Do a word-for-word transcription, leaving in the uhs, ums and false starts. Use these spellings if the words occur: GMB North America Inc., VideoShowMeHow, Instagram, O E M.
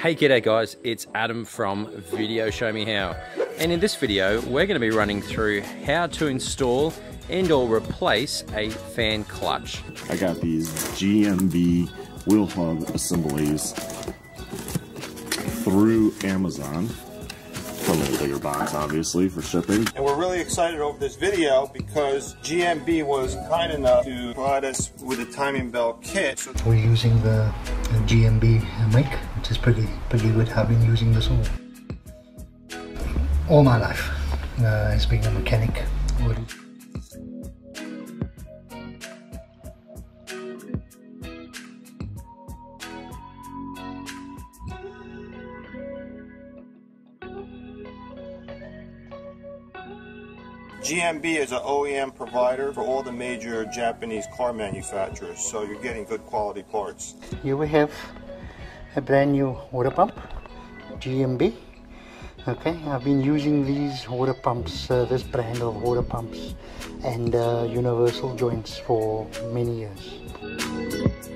Hey, g'day guys, it's Adam from Video Show Me How. And in this video, we're gonna be running through how to install and or replace a fan clutch. I got these G M B wheel hub assemblies through Amazon, from a bigger box obviously for shipping. And we're really excited over this video because G M B was kind enough to provide us with a timing belt kit. So we're using the G M B mic, which is pretty pretty good. I've been using this all all my life uh, as being a mechanic. G M B is an O E M provider for all the major Japanese car manufacturers, so you're getting good quality parts. Here we have a brand new water pump, G M B. Okay, I've been using these water pumps, uh, this brand of water pumps and uh, universal joints for many years.